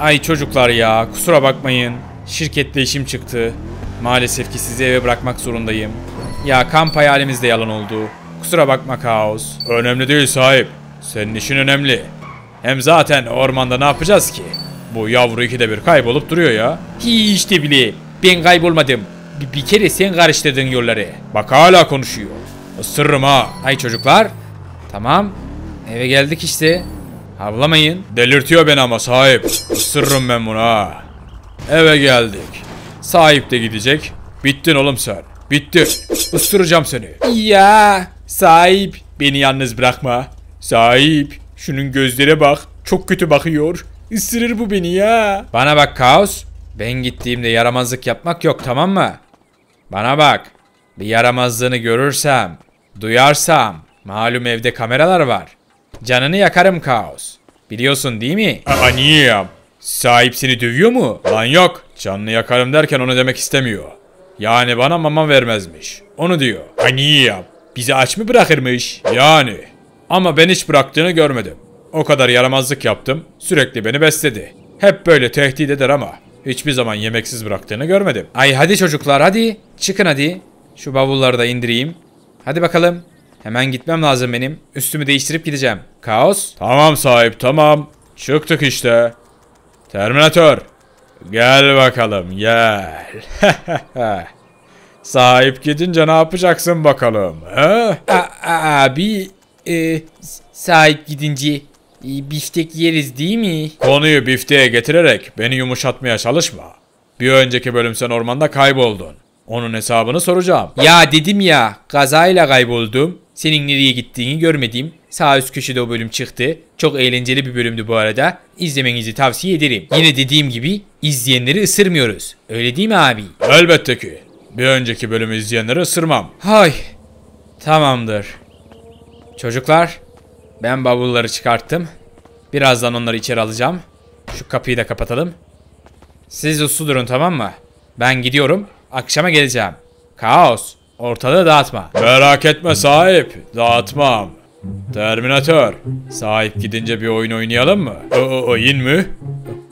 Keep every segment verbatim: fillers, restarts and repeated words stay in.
Ay çocuklar ya, kusura bakmayın. Şirkette işim çıktı. Maalesef ki sizi eve bırakmak zorundayım. Ya kamp hayalimiz de yalan oldu. Kusura bakma Kaos. Önemli değil sahip. Senin işin önemli. Hem zaten ormanda ne yapacağız ki? Bu yavru ikide bir kaybolup duruyor ya. Hiç de bile. Ben kaybolmadım. Bir, bir kere sen karıştırdın yolları. Bak hala konuşuyor. Isırırım ha. Ay çocuklar. Tamam. Eve geldik işte. Havlamayın. Delirtiyor beni ama sahip. Isırırım ben bunu ha. Eve geldik. Sahip de gidecek. Bittin oğlum sen. Bitti. Isıracağım seni. Ya sahip. Beni yalnız bırakma. Sahip. Şunun gözlere bak. Çok kötü bakıyor. Isırır bu beni ya. Bana bak Kaos. Ben gittiğimde yaramazlık yapmak yok, tamam mı? Bana bak. Bir yaramazlığını görürsem, duyarsam. Malum evde kameralar var. Canını yakarım Kaos. Biliyorsun değil mi? Aa niye ya? Sahip seni dövüyor mu? Lan yok. Canını yakarım derken onu demek istemiyor. Yani bana mama vermezmiş. Onu diyor. Aa niye ya? Bizi aç mı bırakırmış? Yani. Ama ben hiç bıraktığını görmedim. O kadar yaramazlık yaptım. Sürekli beni besledi. Hep böyle tehdit eder ama hiçbir zaman yemeksiz bıraktığını görmedim. Ay hadi çocuklar hadi. Çıkın hadi. Şu bavulları da indireyim. Hadi bakalım. Hemen gitmem lazım benim. Üstümü değiştirip gideceğim. Kaos. Tamam sahip tamam. Çıktık işte. Terminator. Gel bakalım gel. Sahip gidince ne yapacaksın bakalım? He? Abi. E, sahip gidince e, biftek yeriz değil mi? Konuyu bifteğe getirerek beni yumuşatmaya çalışma. Bir önceki bölüm sen ormanda kayboldun. Onun hesabını soracağım. Ya dedim ya, kazayla kayboldum. Senin nereye gittiğini görmedim. Sağ üst köşede o bölüm çıktı. Çok eğlenceli bir bölümdü bu arada. İzlemenizi tavsiye ederim. Yine dediğim gibi izleyenleri ısırmıyoruz. Öyle değil mi abi? Elbette ki. Bir önceki bölümü izleyenleri ısırmam. Hay. Tamamdır. Çocuklar, ben bavulları çıkarttım. Birazdan onları içeri alacağım. Şu kapıyı da kapatalım. Siz uslu durun, tamam mı? Ben gidiyorum. Akşama geleceğim. Kaos, ortalığı dağıtma. Merak etme sahip, dağıtmam. Terminator, sahip gidince bir oyun oynayalım mı? O, o oyun mu?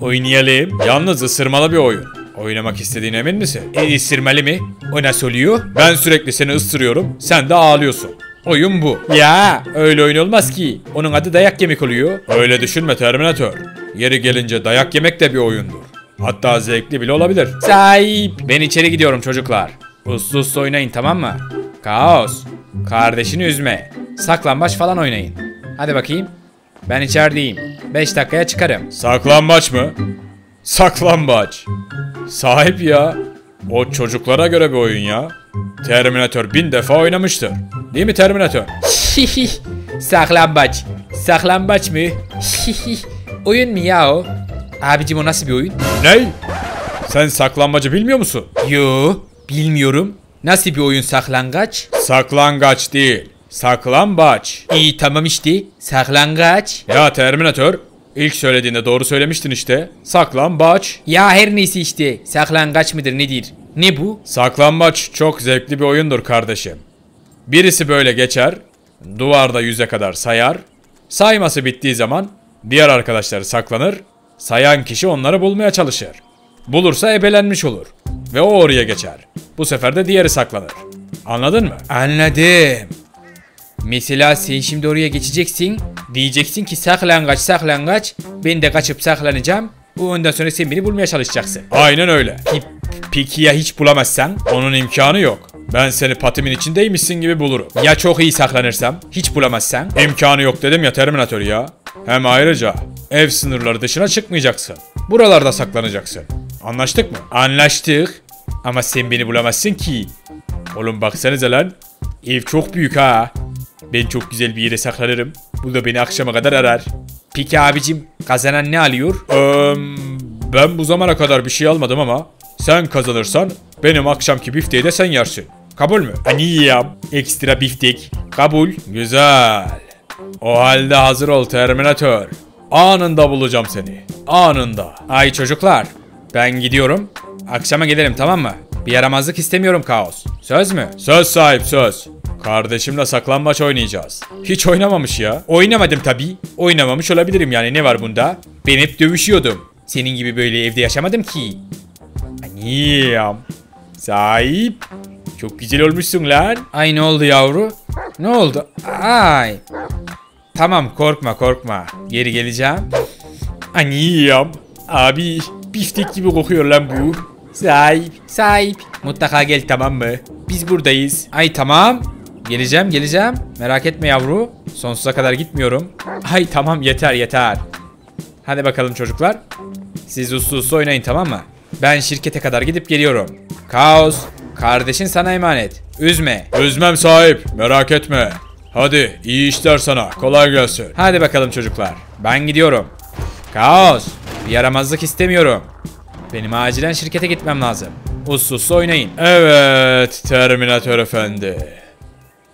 Oynayalım. Yalnız ısırmalı bir oyun. Oynamak istediğine emin misin? E, ısırmalı mi? O nasıl oluyor? Ben sürekli seni ısırıyorum, sen de ağlıyorsun. Oyun bu. Ya öyle oyun olmaz ki. Onun adı dayak yemek oluyor. Öyle düşünme Terminator. Yeri gelince dayak yemek de bir oyundur. Hatta zevkli bile olabilir. Sahip. Ben içeri gidiyorum çocuklar. Uslu uslu oynayın, tamam mı? Kaos. Kardeşini üzme. Saklambaç falan oynayın. Hadi bakayım. Ben içerideyim. beş dakikaya çıkarım. Saklambaç mı? Saklambaç. Sahip ya. O çocuklara göre bir oyun ya. Terminator bin defa oynamıştır. Değil mi Terminator? Saklambaç. Saklambaç mı? Oyun mu ya o? Abicim o nasıl bir oyun? Ne? Sen saklambacı bilmiyor musun? Yo, bilmiyorum. Nasıl bir oyun saklangaç? Saklangaç değil. Saklambaç. İyi tamam işte. Saklangaç. Ya Terminator, İlk söylediğinde doğru söylemiştin işte. Saklambaç. Ya her neyse işte. Saklangaç mıdır nedir? Ne bu? Saklambaç çok zevkli bir oyundur kardeşim. Birisi böyle geçer. Duvarda yüze kadar sayar. Sayması bittiği zaman diğer arkadaşlar saklanır. Sayan kişi onları bulmaya çalışır. Bulursa ebelenmiş olur. Ve o oraya geçer. Bu sefer de diğeri saklanır. Anladın mı? Anladım. Mesela sen şimdi oraya geçeceksin. Diyeceksin ki saklangaç saklangaç. Ben de kaçıp saklanacağım. Ondan sonra sen beni bulmaya çalışacaksın. Aynen öyle. Peki ya hiç bulamazsan? Onun imkanı yok. Ben seni patimin içindeymişsin gibi bulurum. Ya çok iyi saklanırsam? Hiç bulamazsan? İmkanı yok dedim ya Terminator ya. Hem ayrıca ev sınırları dışına çıkmayacaksın. Buralarda saklanacaksın. Anlaştık mı? Anlaştık. Ama sen beni bulamazsın ki. Oğlum baksanıza lan. Ev çok büyük ha. Ben çok güzel bir yere saklanırım. Bu da beni akşama kadar arar. Peki abicim, kazanan ne alıyor? Ee, ben bu zamana kadar bir şey almadım ama sen kazanırsan benim akşamki bifteği de sen yersin. Kabul mü? Hani ya, ekstra biftek. Kabul. Güzel. O halde hazır ol Terminator. Anında bulacağım seni. Anında. Ay çocuklar, ben gidiyorum. Akşama gelirim, tamam mı? Bir yaramazlık istemiyorum Kaos. Söz mü? Söz sahip, söz. Kardeşimle saklambaç oynayacağız. Hiç oynamamış ya. Oynamadım tabii. Oynamamış olabilirim yani, ne var bunda? Ben hep dövüşüyordum. Senin gibi böyle evde yaşamadım ki. Annem. Sahip. Çok güzel olmuşsun lan. Ay ne oldu yavru? Ne oldu? Ay. Tamam korkma korkma. Geri geleceğim. Annem. Abi biftek gibi kokuyor lan bu. Sahip. Sahip. Mutlaka gel tamam mı? Biz buradayız. Ay tamam. Geleceğim geleceğim. Merak etme yavru. Sonsuza kadar gitmiyorum. Ay tamam yeter yeter. Hadi bakalım çocuklar. Siz uslu uslu oynayın tamam mı? Ben şirkete kadar gidip geliyorum. Kaos. Kardeşin sana emanet. Üzme. Üzmem sahip. Merak etme. Hadi iyi işler sana. Kolay gelsin. Hadi bakalım çocuklar. Ben gidiyorum. Kaos. Bir yaramazlık istemiyorum. Benim acilen şirkete gitmem lazım. Uslu uslu oynayın. Evet Terminator efendi.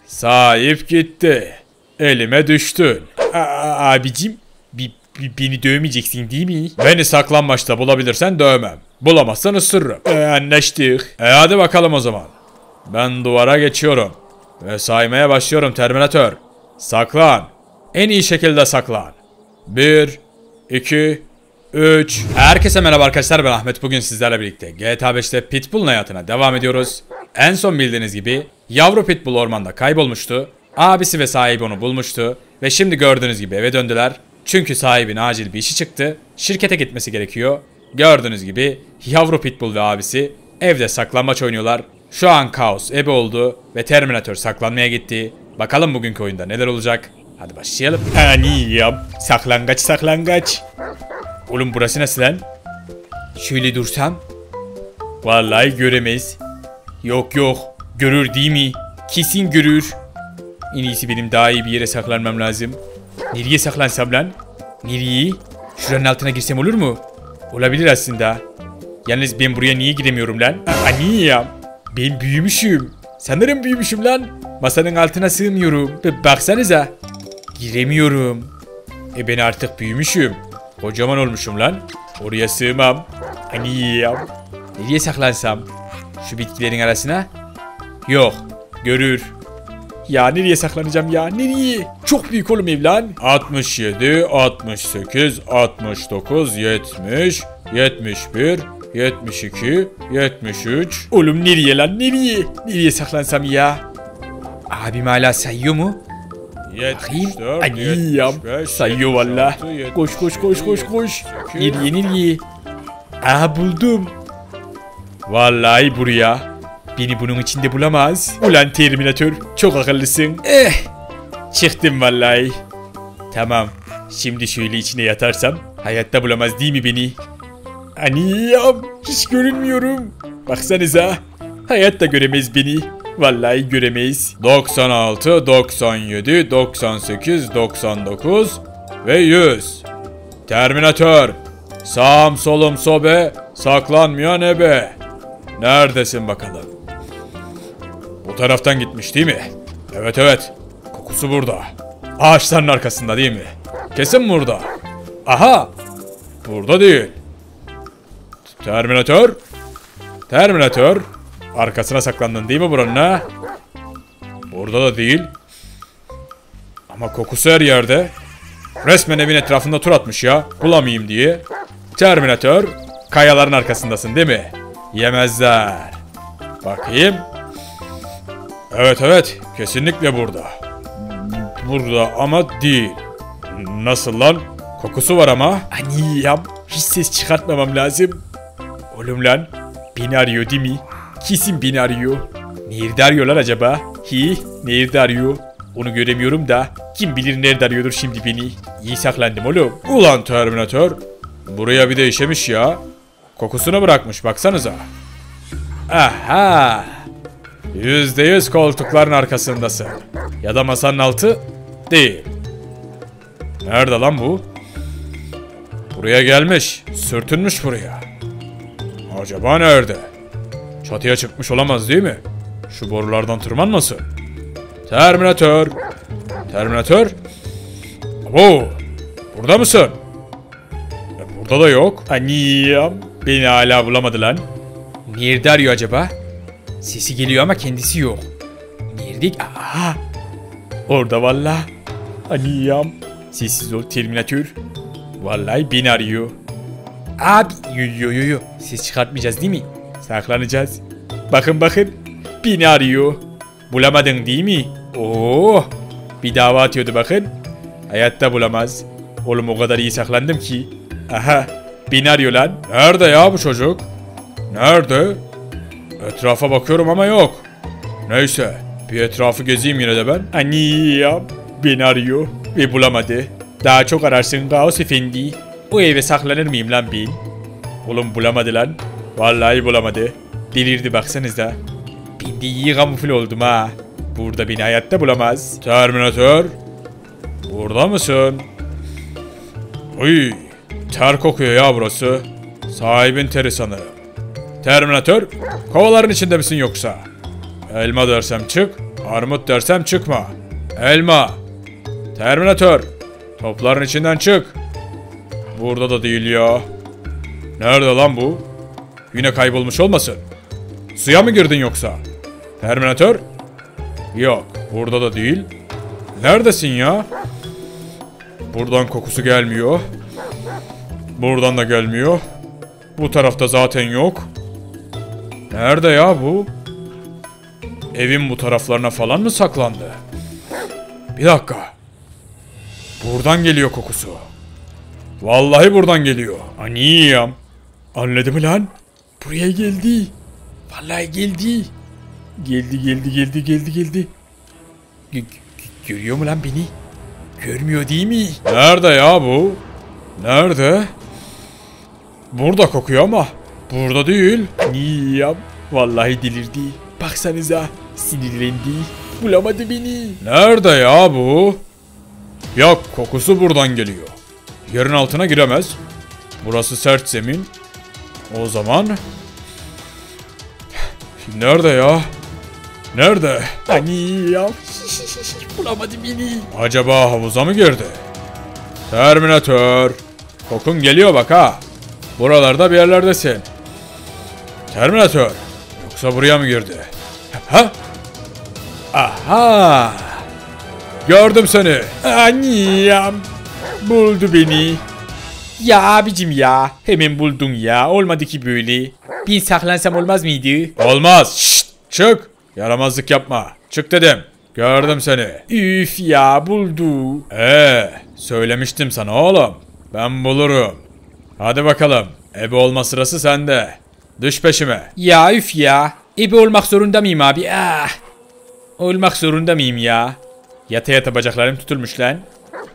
Sahip gitti. Elime düştün. A- abicim. Bir... Beni dövmeyeceksin değil mi? Beni saklanmaçta bulabilirsen dövmem. Bulamazsan ısırırım. Ee, anlaştık. E hadi bakalım o zaman. Ben duvara geçiyorum. Ve saymaya başlıyorum Terminator. Saklan. En iyi şekilde saklan. bir, iki, üç. Herkese merhaba arkadaşlar, ben Ahmet. Bugün sizlerle birlikte GTA beş'te Pitbull'un hayatına devam ediyoruz. En son bildiğiniz gibi yavru Pitbull ormanda kaybolmuştu. Abisi ve sahibi onu bulmuştu. Ve şimdi gördüğünüz gibi eve döndüler. Çünkü sahibin acil bir işi çıktı. Şirkete gitmesi gerekiyor. Gördüğünüz gibi yavru Pitbull ve abisi evde saklanmaç oynuyorlar. Şu an Kaos ebe oldu ve Terminator saklanmaya gitti. Bakalım bugünkü oyunda neler olacak. Hadi başlayalım. Aniyam. Saklangaç saklangaç. Oğlum burası nasıl lan? Şöyle dursam. Vallahi göremeyiz. Yok yok. Görür değil mi? Kesin görür. En iyisi benim daha iyi bir yere saklanmam lazım. Nereye saklansam lan? Nereye? Şuranın altına girsem olur mu? Olabilir aslında. Yalnız ben buraya niye giremiyorum lan? Aniyam. Ben büyümüşüm. Sanırım büyümüşüm lan. Masanın altına sığmıyorum. Be baksanıza. Giremiyorum. E ben artık büyümüşüm. Kocaman olmuşum lan. Oraya sığmam. Aniyam. Nereye saklansam? Şu bitkilerin arasına? Yok. Görür. Ya nereye saklanacağım ya? Nereye? Çok büyük oğlum ev lan. altmış yedi, altmış sekiz, altmış dokuz, yetmiş, yetmiş bir, yetmiş iki, yetmiş üç. Oğlum nereye lan? Nereye? Nereye saklansam ya? Abim hala sayıyor mu? yetmiş dört, yetmiş beş, sayıyor valla. Koş koş koş koş koş. Nereye nereye? Aha buldum. Vallahi buraya. Beni bunun içinde bulamaz. Ulan Terminator çok akıllısın. Eh, çıktım vallahi. Tamam. Şimdi şöyle içine yatarsam hayatta bulamaz değil mi beni? Aniyam. Hiç görünmüyorum. Baksanıza. Hayatta göremez beni. Vallahi göremeyiz. doksan altı, doksan yedi, doksan sekiz, doksan dokuz ve yüz. Terminator. Sağım solum sobe. Saklanmayan ebe. Neredesin bakalım? Bu taraftan gitmiş değil mi? Evet evet. Kokusu burada. Ağaçların arkasında değil mi? Kesin burada. Aha. Burada değil. Terminator. Terminator. Arkasına saklandın değil mi buranın ha? Burada da değil. Ama kokusu her yerde. Resmen evin etrafında tur atmış ya. Bulamayayım diye. Terminator. Kayaların arkasındasın değil mi? Yemezler. Bakayım. Evet evet, kesinlikle burada. Burada ama değil. Nasıl lan? Kokusu var ama. Aniyam, hiç ses çıkartmamam lazım. Oğlum lan, beni arıyor değil mi? Kesin beni arıyor. Nerede arıyorlar acaba? Hi, nerede arıyor? Onu göremiyorum da kim bilir nerede arıyordur şimdi beni. İyi saklandım oğlum. Ulan Terminator, buraya bir de işemiş ya. Kokusunu bırakmış baksanıza. Aha. yüzde yüz koltukların arkasındasın. Ya da masanın altı değil. Nerede lan bu? Buraya gelmiş. Sürtünmüş buraya. Acaba nerede? Çatıya çıkmış olamaz değil mi? Şu borulardan tırmanmasın. Terminator. Terminator. Oo, burada mısın? E, burada da yok. Aniyam. Beni hala bulamadı lan. Nerede arıyor acaba? Sesi geliyor ama kendisi yok. Nerede? Aha! Orada valla. Aniyam. Sessiz ol Terminator. Vallahi beni arıyor. Abi yo yo yo ses çıkartmayacağız değil mi? Saklanacağız. Bakın bakın. Beni arıyor. Bulamadın değil mi? Oo. Bir dava atıyordu bakın. Hayatta bulamaz. Oğlum o kadar iyi saklandım ki. Aha. Beni arıyor lan. Nerede ya bu çocuk? Nerede? Etrafa bakıyorum ama yok. Neyse. Bir etrafı gezeyim yine de ben. Ani ya. Beni arıyor. Ve bulamadı. Daha çok ararsın Kaos Efendi. Bu eve saklanır mıyım lan ben? Oğlum bulamadı lan. Vallahi bulamadı. Delirdi baksanıza. Ben de iyi kamufle oldum ha. Burada beni hayatta bulamaz. Terminator. Burada mısın? Uy. Ter kokuyor ya burası. Sahibin teri sanırım. Terminator. Kovaların içinde misin yoksa? Elma dersem çık. Armut dersem çıkma. Elma. Terminator. Topların içinden çık. Burada da değil ya. Nerede lan bu? Yine kaybolmuş olmasın? Suya mı girdin yoksa? Terminator? Yok. Burada da değil. Neredesin ya? Buradan kokusu gelmiyor. Buradan da gelmiyor. Bu tarafta zaten yok. Nerede ya bu? Evin bu taraflarına falan mı saklandı? Bir dakika. Buradan geliyor kokusu. Vallahi buradan geliyor. Aniyam. Anladı mı lan? Buraya geldi. Vallahi geldi. Geldi geldi geldi geldi geldi. Görüyor mu lan beni? Görmüyor değil mi? Nerede ya bu? Nerede? Burada kokuyor ama. Burada değil. Aniyam. Vallahi delirdi. Baksanıza. Sinirlendi. Bulamadı beni. Nerede ya bu? Yok kokusu buradan geliyor. Yerin altına giremez. Burası sert zemin. O zaman... Nerede ya? Nerede? Hani ya? Bulamadım beni. Acaba havuza mı girdi? Terminator. Kokun geliyor bak ha. Buralarda bir yerlerdesin. Terminator. Yoksa buraya mı girdi? Ha? Aha. Gördüm seni. Aniyam. Buldu beni. Ya abicim ya. Hemen buldun ya. Olmadı ki böyle. Ben saklansam olmaz mıydı? Olmaz. Şşt, çık. Yaramazlık yapma. Çık dedim. Gördüm seni. Üf ya buldu. Eee söylemiştim sana oğlum. Ben bulurum. Hadi bakalım. Ebe olma sırası sende. Düş peşime. Ya üf ya. Ebe olmak zorunda mıyım abi? Ah. Olmak zorunda mıyım ya? Yata yata bacaklarım tutulmuş lan.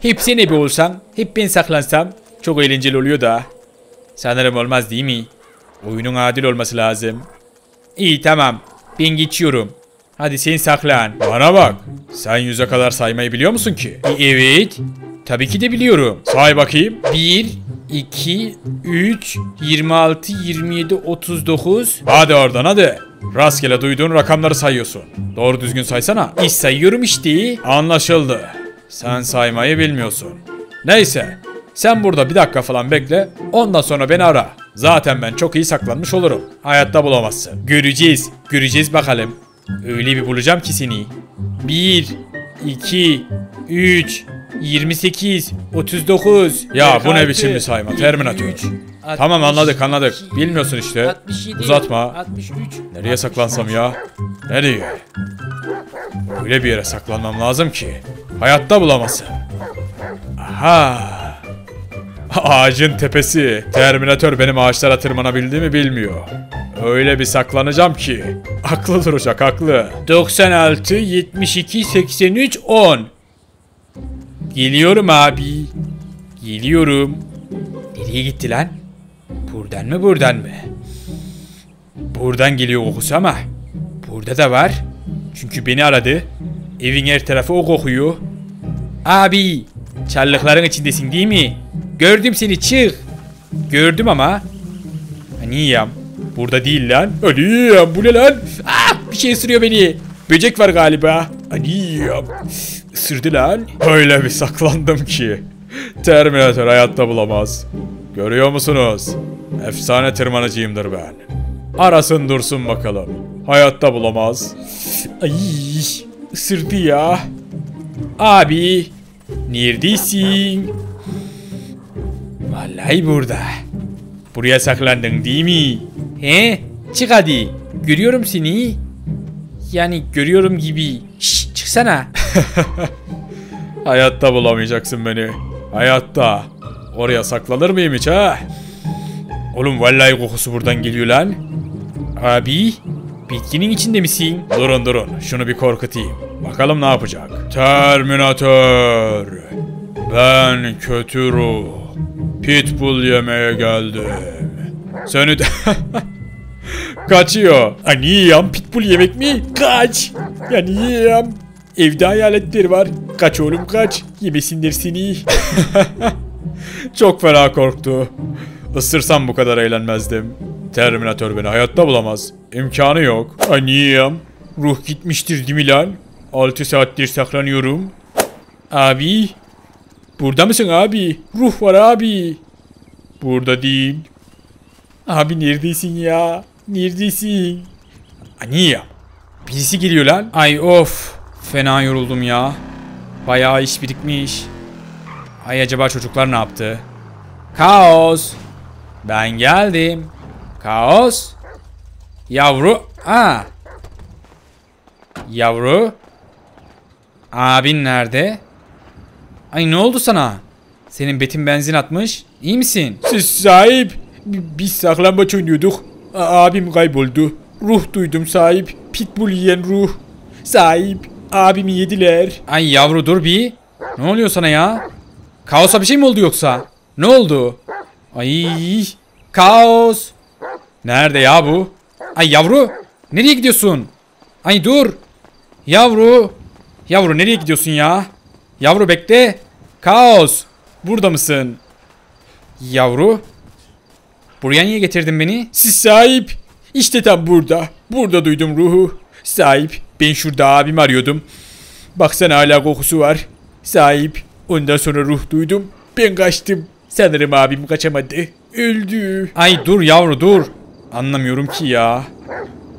Hep sen ebe olsam, hep ben saklansam çok eğlenceli oluyor da. Sanırım olmaz değil mi? Oyunun adil olması lazım. İyi tamam, ben geçiyorum. Hadi sen saklan. Bana bak, sen yüze kadar saymayı biliyor musun ki? E, evet, tabii ki de biliyorum. Say bakayım. bir, iki, üç, yirmi altı, yirmi yedi, otuz dokuz. Hadi oradan hadi. Rastgele duyduğun rakamları sayıyorsun. Doğru düzgün saysana. İş sayıyorum işte. Anlaşıldı. Sen saymayı bilmiyorsun. Neyse. Sen burada bir dakika falan bekle. Ondan sonra beni ara. Zaten ben çok iyi saklanmış olurum. Hayatta bulamazsın. Göreceğiz. Göreceğiz bakalım. Öyle bir bulacağım ki seni. bir, iki, üç, yirmi sekiz, otuz dokuz. Ya bu ne biçim bir sayma Terminator. Tamam anladık anladık. Bilmiyorsun işte. Uzatma. Nereye saklansam ya? Nereye? Öyle bir yere saklanmam lazım ki. Hayatta bulamazsın. Aha. Ağacın tepesi. Terminator benim ağaçlara tırmanabildiğimi bilmiyor. Öyle bir saklanacağım ki. Aklı duracak aklı. doksan altı, yetmiş iki, seksen üç, on. Geliyorum abi. Geliyorum. Nereye gitti lan? Buradan mı buradan mı? Buradan geliyor kokusu ama. Burada da var. Çünkü beni aradı. Evin her tarafı o kokuyor. Abi. Çallıkların içindesin değil mi? Gördüm seni çık. Gördüm ama. Aniyam. Burada değil lan. Aniyam bu ne lan? Ah, bir şey ısırıyor beni. Böcek var galiba. Aniyam. Isırdı lan. Öyle bir saklandım ki. Terminator hayatta bulamaz. Görüyor musunuz? Efsane tırmanıcıyımdır ben. Arasın dursun bakalım. Hayatta bulamaz. Ay, ısırdı ya. Abi. Neredesin? Vallahi burada. Buraya saklandın değil mi? He? Çık hadi. Görüyorum seni. Yani görüyorum gibi. Şşş, çıksana. Hayatta bulamayacaksın beni. Hayatta. Oraya saklanır mıyım hiç ha? Oğlum vallahi kokusu buradan geliyor lan. Abi, bitkinin içinde misin? Durun durun, şunu bir korkutayım. Bakalım ne yapacak? Terminator. Ben kötü ruh. Pitbull yemeye geldim. Seni de... Kaçıyor. Hani yiyem pitbull yemek mi? Kaç. Yani yiyem. Evde hayaletleri var. Kaç oğlum kaç. Yemesindir seni. Çok fena korktu. Isırsam bu kadar eğlenmezdim. Terminator beni hayatta bulamaz. İmkanı yok. Annem. Ruh gitmiştir değil mi lan? altı saattir saklanıyorum. Abi. Burada mısın abi? Ruh var abi. Burada değil. Abi neredesin ya? Neredesin? Annem. Birisi geliyor lan. Ay of. Fena yoruldum ya. Bayağı iş birikmiş. Ay acaba çocuklar ne yaptı? Kaos. Ben geldim. Kaos. Yavru. Aa. Yavru. Abin nerede? Ay ne oldu sana? Senin betin benzin atmış. İyi misin? Siz sahip. Biz saklambaç oynuyorduk. Abim kayboldu. Ruh duydum sahip. Pitbull yiyen ruh. Sahip. Abimi yediler. Ay yavru dur bir. Ne oluyor sana ya? Kaosa bir şey mi oldu yoksa? Ne oldu? Ay Kaos. Nerede ya bu? Ay yavru. Nereye gidiyorsun? Ay dur. Yavru. Yavru nereye gidiyorsun ya? Yavru bekle. Kaos. Burada mısın? Yavru. Buraya niye getirdin beni? Siz sahip. İşte tam burada. Burada duydum ruhu. Sahip. Ben şurada abimi arıyordum. Baksana hala kokusu var. Sahip. Ondan sonra ruh duydum. Ben kaçtım. Sanırım abim kaçamadı. Öldü. Ay dur yavru dur. Anlamıyorum ki ya.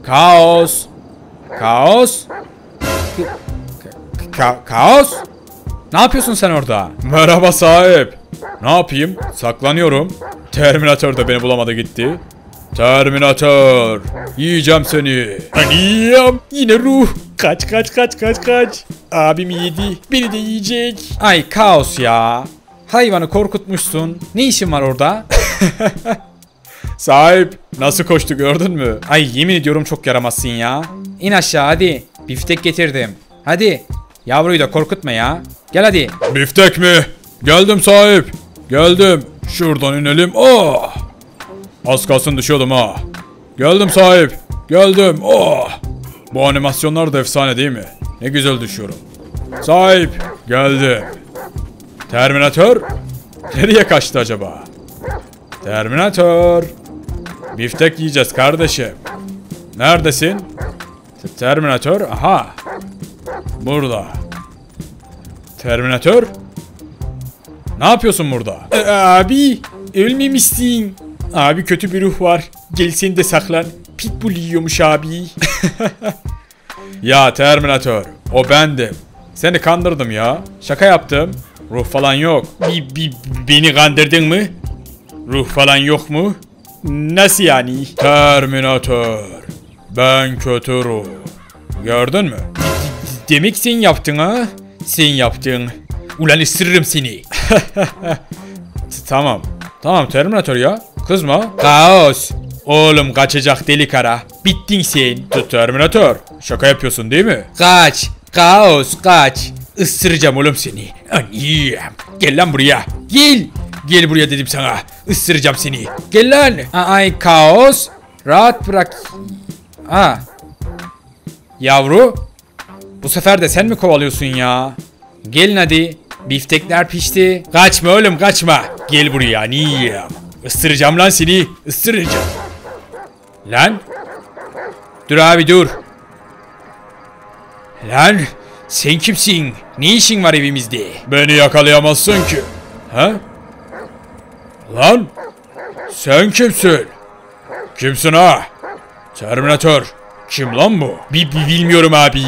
Kaos. Kaos. Ka kaos. Ne yapıyorsun sen orada? Merhaba sahip. Ne yapayım? Saklanıyorum. Terminator da beni bulamadı gitti. Terminator. Yiyeceğim seni. Aniyam. Yine ruh. Kaç kaç kaç kaç kaç. Abim yedi. Beni de yiyecek. Ay Kaos ya. Hayvanı korkutmuşsun. Ne işin var orada? Sahip nasıl koştu gördün mü? Ay yemin ediyorum çok yaramazsın ya. İn aşağı hadi. Biftek getirdim. Hadi. Yavruyu da korkutma ya. Gel hadi. Biftek mi? Geldim sahip. Geldim. Şuradan inelim. Oh. Az kalsın düşüyordum ha. Geldim sahip. Geldim. Oh. Bu animasyonlar da efsane değil mi? Ne güzel düşüyorum. Sahip. Geldim. Terminator nereye kaçtı acaba? Terminator. Biftek yiyeceğiz kardeşim. Neredesin? Terminator. Aha. Burada. Terminator. Ne yapıyorsun burada? E, abi ölmemişsin. Abi kötü bir ruh var. Gel sen de saklan. Pitbull yiyormuş abi. Ya Terminator. O bendim. Seni kandırdım ya. Şaka yaptım. Ruh falan yok. Bi, bi, beni kandırdın mı? Ruh falan yok mu? Nasıl yani? Terminator. Ben kötü ruh. Gördün mü? Demek sen yaptın ha? Sen yaptın. Ulan ısırırım seni. Tamam. Tamam Terminator ya. Kızma. Kaos. Oğlum kaçacak deli kara. Bittin sen. Terminator. Şaka yapıyorsun değil mi? Kaç. Kaos kaç. Isıracağım oğlum seni. Annem. Gel lan buraya. Gel. Gel buraya dedim sana. Isıracağım seni. Gel lan. Ay Kaos. Rahat bırak. Aa. Yavru. Bu sefer de sen mi kovalıyorsun ya? Gelin hadi. Biftekler pişti. Kaçma oğlum kaçma. Gel buraya annem. Isıracağım lan seni. Isıracağım. Lan. Dur abi dur. Lan. Sen kimsin? Ne işin var evimizde? Beni yakalayamazsın ki. Ha? Lan? Sen kimsin? Kimsin ha? Terminator. Kim lan bu? Bir, bir bilmiyorum abi.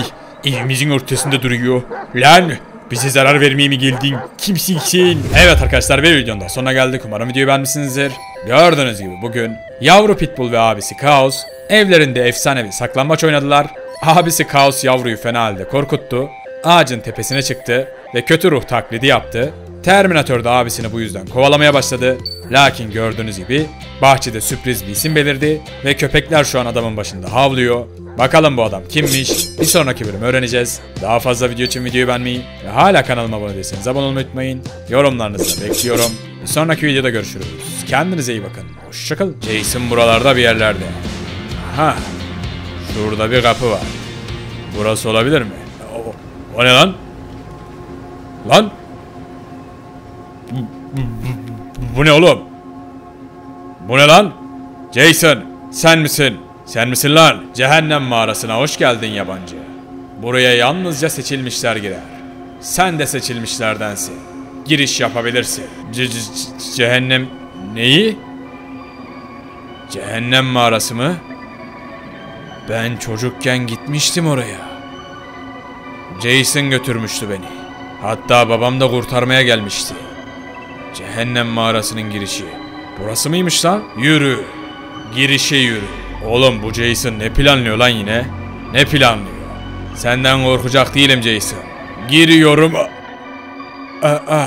Evimizin ortasında duruyor. Lan bize zarar vermeye mi geldin? Kimsin sen? Evet arkadaşlar bir videonun da sonuna geldik. Umarım videoyu beğenmişsinizdir. Gördüğünüz gibi bugün yavru Pitbull ve abisi K A O S evlerinde efsanevi saklambaç oynadılar. Abisi K A O S yavruyu fena halde korkuttu. Ağacın tepesine çıktı ve kötü ruh taklidi yaptı. Terminator da abisini bu yüzden kovalamaya başladı. Lakin gördüğünüz gibi bahçede sürpriz bir isim belirdi ve köpekler şu an adamın başında havlıyor. Bakalım bu adam kimmiş? Bir sonraki bölüm öğreneceğiz. Daha fazla video için videoyu beğenmeyi ve hala kanalıma abone değilseniz abone olmayı unutmayın. Yorumlarınızı bekliyorum. Bir sonraki videoda görüşürüz. Kendinize iyi bakın. Hoşçakalın. Jason buralarda bir yerlerde. Aha. Şurada bir kapı var. Burası olabilir mi? O, o ne lan? Lan? Bu ne oğlum? Bu ne lan? Jason, sen misin? Sen misin lan? Cehennem mağarasına hoş geldin yabancı. Buraya yalnızca seçilmişler girer. Sen de seçilmişlerdensin. Giriş yapabilirsin. C -c -c Cehennem... Neyi? Cehennem mağarası mı? Ben çocukken gitmiştim oraya. Jason götürmüştü beni. Hatta babam da kurtarmaya gelmişti. Cehennem mağarasının girişi. Burası mıymış lan? Yürü. Girişe yürü. Oğlum bu Jason ne planlıyor lan yine? Ne planlıyor? Senden korkacak değilim Jason. Giriyorum. Aa, aa.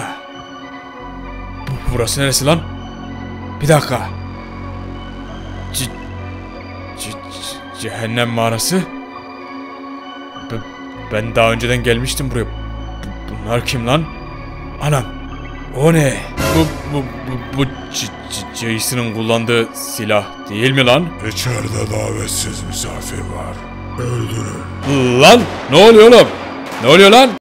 Burası neresi lan? Bir dakika. C C Cehennem mağarası? B ben daha önceden gelmiştim buraya. B bunlar kim lan? Anam. O ne? Bu, bu, bu, bu Jason'ın kullandığı silah değil mi lan? İçeride davetsiz misafir var. Öldürün. Lan ne oluyor oğlum? Ne oluyor lan?